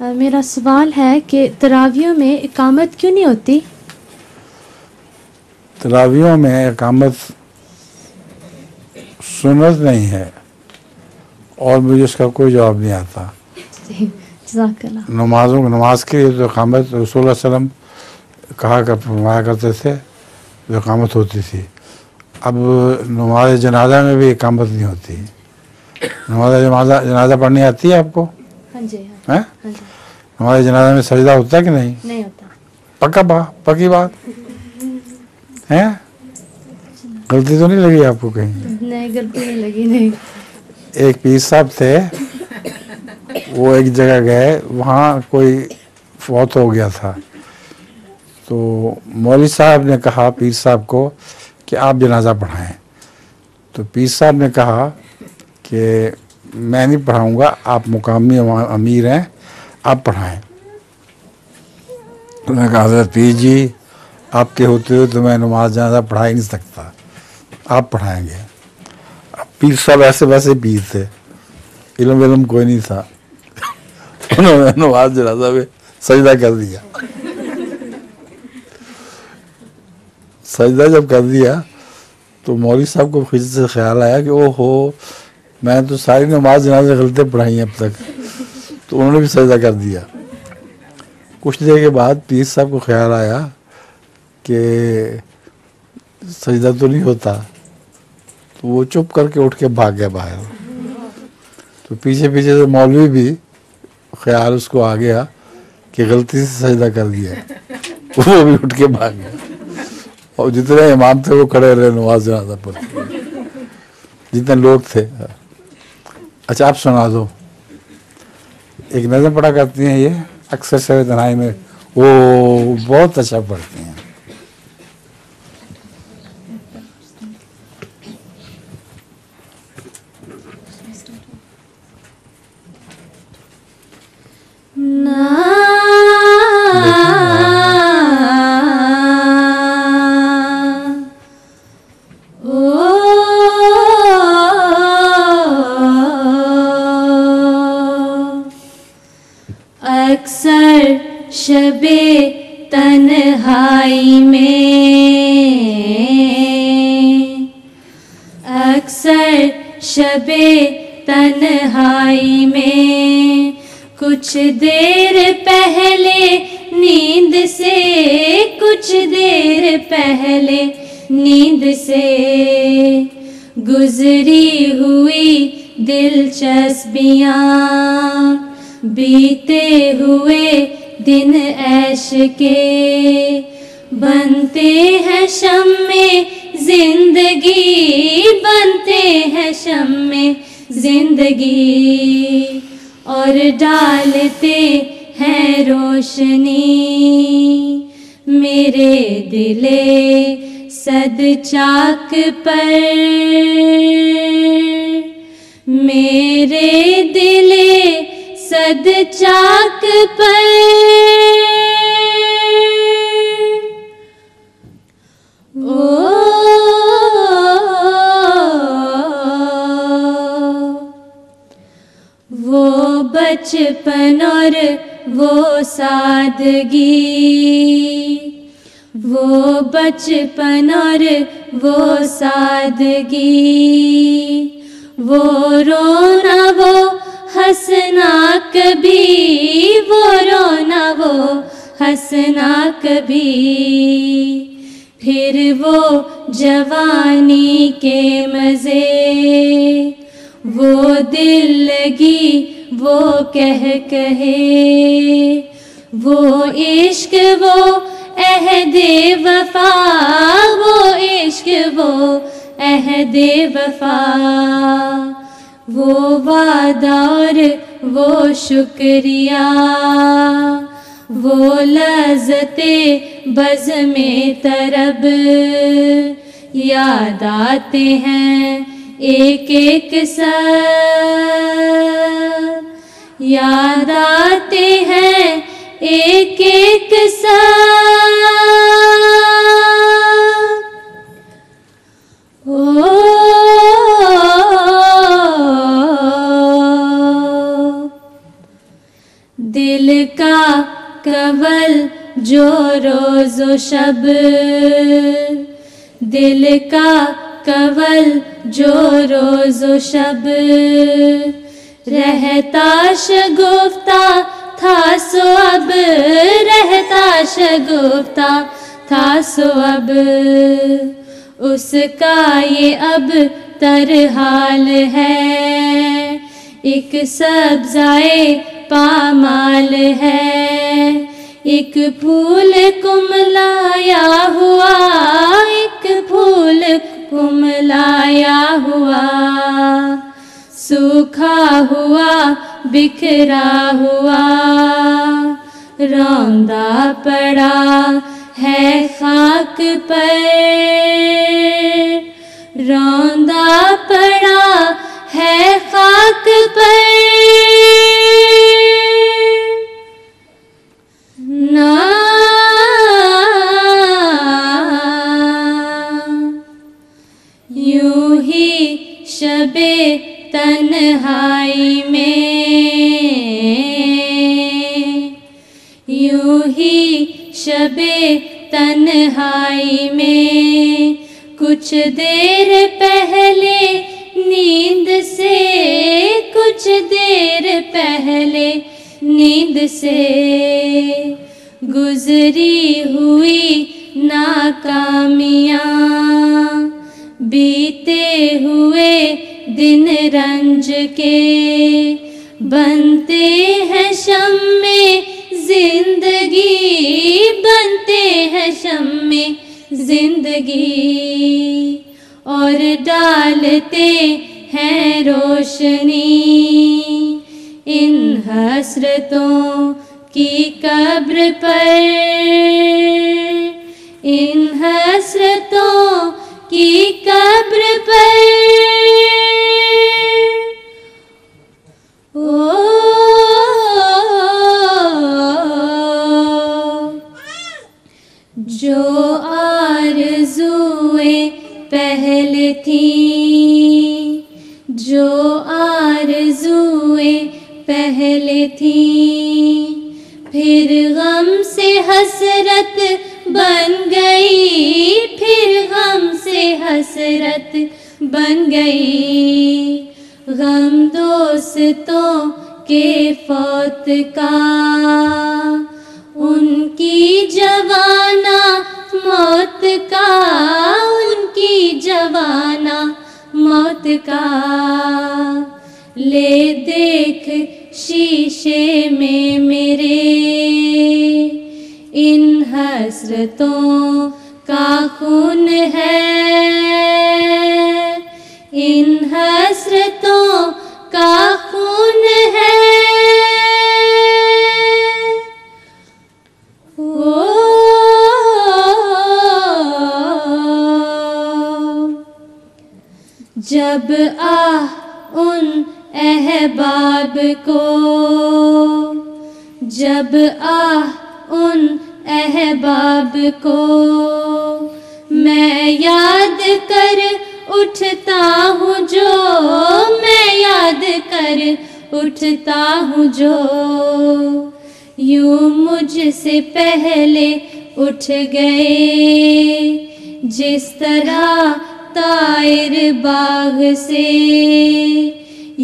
मेरा सवाल है कि तरावियों में इकामत क्यों नहीं होती? तरावियों में इकामत सुन्नत नहीं है और मुझे इसका कोई जवाब नहीं आता। नमाज के लिए तो इकामत रसूल वसल्लम फरमाया करते थे, जो इकामत होती थी। अब नमाज जनाजा में भी इकामत नहीं होती। नमाज जनाजा पढ़नी आती है आपको? हाँ जी। हैं? नमाज जनाजा में सजदा होता है कि नहीं? नहीं होता। पक्का पक्की बात है? गलती तो नहीं लगी आपको कहीं? नहीं, गलती नहीं लगी। नहीं, एक पीर साहब थे, वो एक जगह गए, वहाँ कोई फौत हो गया था, तो मौलवी साहब ने कहा पीर साहब को कि आप जनाजा पढ़ाएं। तो पीर साहब ने कहा कि मैं नहीं पढ़ाऊंगा, आप मुकामी अमीर हैं, आप पढ़ाएं। उन्होंने कहा हजरत पीर जी, आपके होते हुए तो मैं नमाज जनाजा पढ़ा ही नहीं सकता, आप पढ़ाएंगे। पीर साहब ऐसे वैसे पीर थे, इलम विलम कोई नहीं था। उन्होंने नमाज जनाजा में सजदा कर दिया। सजदा जब कर दिया तो मौलवी साहब को फिर से ख्याल आया कि ओहो, मैं तो सारी नमाज जनाजे गलते पढ़ाई हैं अब तक। तो उन्होंने भी सजदा कर दिया। कुछ देर के बाद पीर साहब को ख्याल आया कि सजदा तो नहीं होता, तो वो चुप करके उठ के भाग गया बाहर। तो पीछे पीछे से मौलवी भी, ख्याल उसको आ गया कि गलती से सजदा कर दिया, वो भी उठ के भाग गया। और जितने इमाम थे वो खड़े रहे नमाज जनाजा पर, जितने लोग थे। अच्छा, आप सुना दो, एक नज़म पढ़ा करती हैं ये अक्सर सर तनाई में, वो बहुत अच्छा पढ़ती हैं। तन्हाई में कुछ देर पहले नींद से, कुछ देर पहले नींद से गुजरी हुई दिलचस्पियाँ, बीते हुए दिन ऐश के बनते हैं शम्मे जिंदगी, बनते हैं शम्मे जिंदगी और डालते हैं रोशनी मेरे दिले सद चाक पर, मेरे दिले सद चाक पर। ओ बचपन और वो सादगी, वो बचपन और वो सादगी, वो रोना वो हंसना कभी, वो रोना वो हंसना कभी, फिर वो जवानी के मज़े, वो दिल लगी वो कह कहे, वो इश्क वो अहदे वफा, वो इश्क वो अहदे वफा, वो वादा और वो शुक्रिया, वो लज़्ज़ते बज़्म में तरब, याद आते हैं एक एक साथ, याद आते हैं एक एक साथ। ओ दिल का कंवल जो रोज़ो शब, दिल का कंवल जो रोज़ो शब। रहता शगुफ्ता था सो अब, रहता शगुफ्ता था सो अब। उसका ये अब तरहाल है, एक सब्ज़ाए पामाल है। एक फूल कुमलाया हुआ, एक फूल कुमलाया हुआ। सूखा हुआ बिखरा हुआ, रौंदा पड़ा है खाक पर, रौंदा पड़ा है खाक पर। ना यूं ही शबे तन्हाई में, यूं ही शबे तन्हाई में। कुछ देर पहले नींद से, कुछ देर पहले नींद से। गुजरी हुई नाकामियाँ, बीते हुए दिन रंज के। बनते हैं शम्मे जिंदगी, बनते हैं शम्मे जिंदगी। और डालते हैं रोशनी इन हसरतों की कब्र पर, इन हसरतों की कब्र पर। ओ जो आरज़ूएं पहले थी, जो आरज़ूएं पहले थी। फिर गम से हसरत बन गई, फिर गम से हसरत बन गई। गम दोस्तों के फौत का, उनकी जवाना मौत का, उनकी जवाना मौत का। ले देख शीशे में मेरे इन हसरतों का खून है, इन हसरतों का खून है। जब आह उन अहबाब को, जब आह उन अहबाब को। मैं याद कर उठता हूँ जो, मैं याद कर उठता हूँ जो। यूं मुझसे पहले उठ गए जिस तरह तायर बाग से,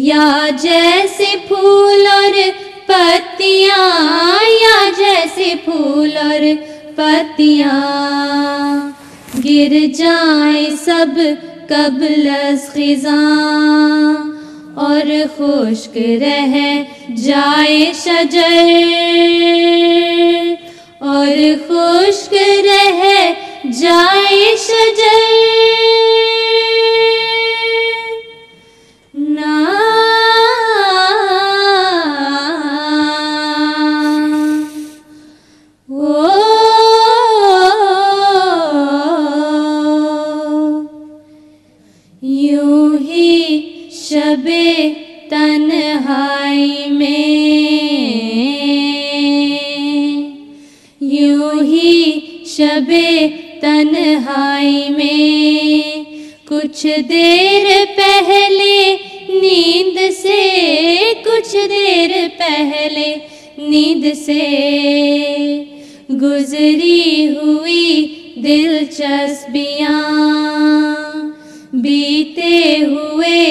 या जैसे फूल और पत्तियाँ, या जैसे फूल और पत्तियाँ। गिर जाएं सब कब्ल अज़ ख़िज़ा, और खुश्क रह जाए शजर, और खुश्क रह जाए शजर। ना ओ यूं ही शबे तन्हाई में, यूं ही शबे तन्हाई में। कुछ देर पहले नींद से, कुछ देर पहले नींद से गुजरी हुई दिलचस्पियाँ, बीते हुए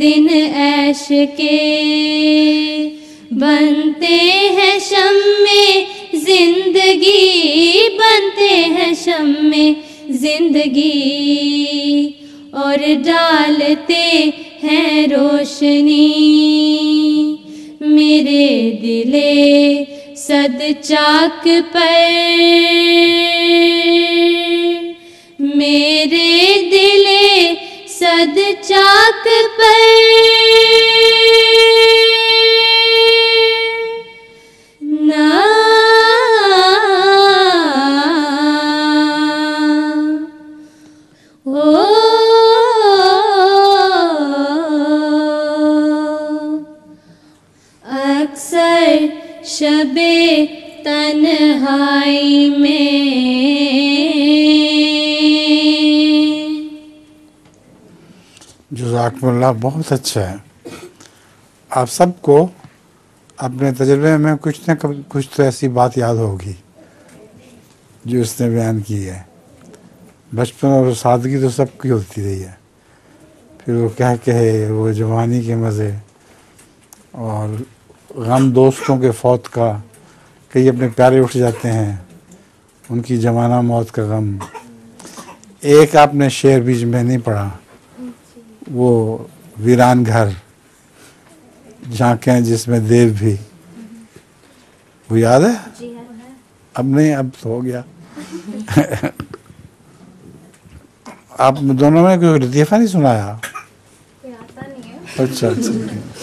दिन ऐश के बनते हैं शम्मे जिंदगी, बनते हैं शम्मे जिंदगी और डालते हैं रोशनी मेरे दिले सद चाक पर, मेरे दिले सद चाक पर। ना शबे तन्हाई में। जज़ाकल्लाह, बहुत अच्छा है। आप सबको अपने तजुर्बे में कुछ न कुछ तो ऐसी बात याद होगी जो इसने बयान की है। बचपन और सादगी तो सबकी होती रही है, फिर वो क्या कहे, वो जवानी के मज़े और गम दोस्तों के फौत का, कई अपने प्यारे उठ जाते हैं, उनकी जमाना मौत का गम। एक आपने शेर बीच में नहीं पढ़ा, वो वीरान घर झांकें जिसमें देव भी, वो याद है? अब नहीं, अब तो हो गया। आप दोनों में कोई लतीफ़ा नहीं सुनाया? अच्छा।